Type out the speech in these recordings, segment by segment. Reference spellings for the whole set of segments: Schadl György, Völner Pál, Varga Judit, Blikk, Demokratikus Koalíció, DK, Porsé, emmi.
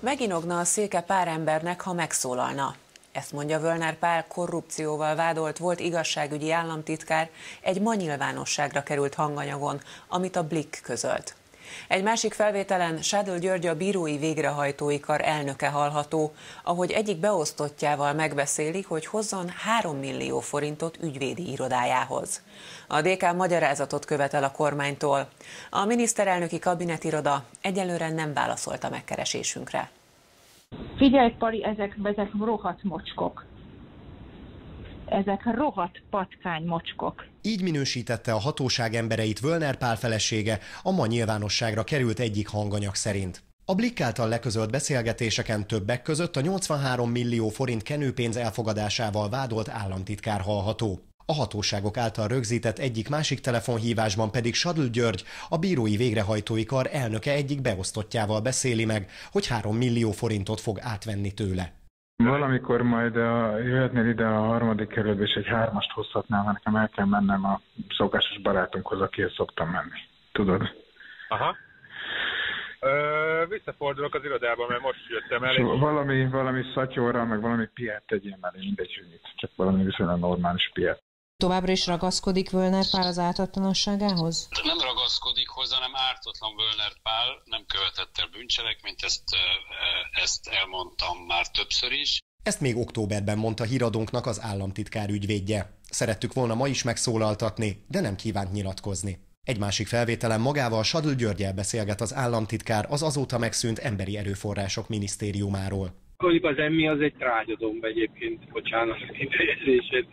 Meginogna a széke pár embernek, ha megszólalna. Ezt mondja Völner Pál, korrupcióval vádolt volt igazságügyi államtitkár egy ma nyilvánosságra került hanganyagon, amit a Blikk közölt. Egy másik felvételen Schadl György, a bírói végrehajtói kar elnöke hallható, ahogy egyik beosztottjával megbeszéli, hogy hozzon 3 millió forintot ügyvédi irodájához. A DK magyarázatot követel a kormánytól. A miniszterelnöki kabinetiroda egyelőre nem válaszolt a megkeresésünkre. Figyelj, Pali, ezek rohadt mocskok. Ezek rohadt patkány mocskok. Így minősítette a hatóság embereit Völner Pál felesége a ma nyilvánosságra került egyik hanganyag szerint. A Blikk által leközölt beszélgetéseken többek között a 83 millió forint kenőpénz elfogadásával vádolt államtitkár hallható. A hatóságok által rögzített egyik-másik telefonhívásban pedig Schadl György, a bírói végrehajtói kar elnöke egyik beosztottjával beszéli meg, hogy 3 millió forintot fog átvenni tőle. Valamikor majd jöhetnél ide a 3. kerületbe, és egy 3-ast hozhatnám, mert nekem el kell mennem a szokásos barátunkhoz, akihez szoktam menni. Tudod? Aha. Visszafordulok az irodába, mert most jöttem el. És... Valami szatyóra, meg valami piát tegyél már, mindegy, hogy mit. Csak valami viszonylag normális piát. Továbbra is ragaszkodik Völner Pál az ártatlanosságához? Nem ragaszkodik hozzá, hanem ártatlan Völner Pál, nem követett el bűncselekményt, ezt elmondtam már többször is. Ezt még októberben mondta híradónknak az államtitkár ügyvédje. Szerettük volna ma is megszólaltatni, de nem kívánt nyilatkozni. Egy másik felvételen magával, Schadl Györgyel beszélget az államtitkár az azóta megszűnt Emberi Erőforrások Minisztériumáról. Mondjuk az emmi az egy trágyadomb egyébként, bocsánat, kifejezését,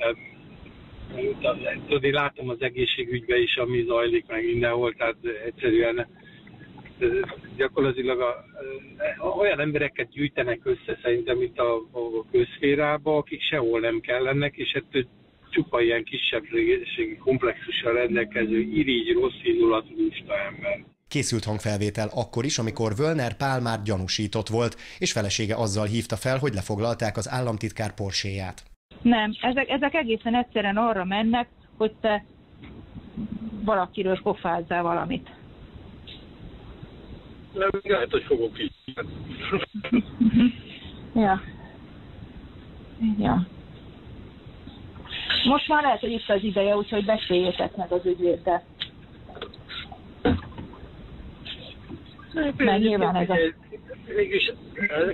tudod, látom az egészségügyben is, ami zajlik meg mindenhol, tehát egyszerűen gyakorlatilag olyan embereket gyűjtenek össze szerintem, mint a közszférába, akik sehol nem kellenek, és ettől csupa ilyen kisebbségi komplexussal rendelkező, irigy, rossz indulatú lusta ember. Készült hangfelvétel akkor is, amikor Völner Pál már gyanúsított volt, és felesége azzal hívta fel, hogy lefoglalták az államtitkár Porséját. Nem, ezek egészen egyszerűen arra mennek, hogy te valakiről pofázzál valamit. Nem, hát, hogy fogok így. Ja. Ja. Most már lehet, hogy itt az ideje, úgyhogy beszéljétek meg az ügyvéddel. Meg nyilván ez a... Mégis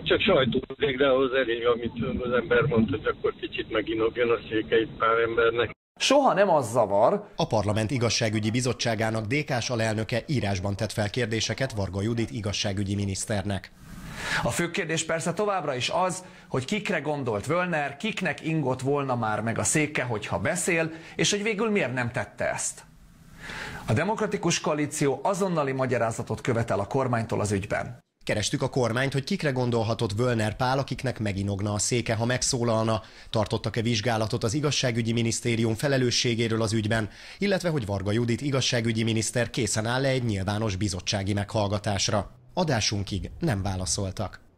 csak sajtót végrehoz elég, amit az ember mond, hogy akkor kicsit meginogjon a székeit pár embernek. Soha nem az zavar. A Parlament Igazságügyi Bizottságának DK-s alelnöke írásban tett fel kérdéseket Varga Judit igazságügyi miniszternek. A fő kérdés persze továbbra is az, hogy kikre gondolt Völner, kiknek ingott volna már meg a széke, hogyha beszél, és hogy végül miért nem tette ezt. A Demokratikus Koalíció azonnali magyarázatot követel a kormánytól az ügyben. Kerestük a kormányt, hogy kikre gondolhatott Völner Pál, akiknek meginogna a széke, ha megszólalna, tartottak-e vizsgálatot az igazságügyi minisztérium felelősségéről az ügyben, illetve hogy Varga Judit igazságügyi miniszter készen áll-e egy nyilvános bizottsági meghallgatásra. Adásunkig nem válaszoltak.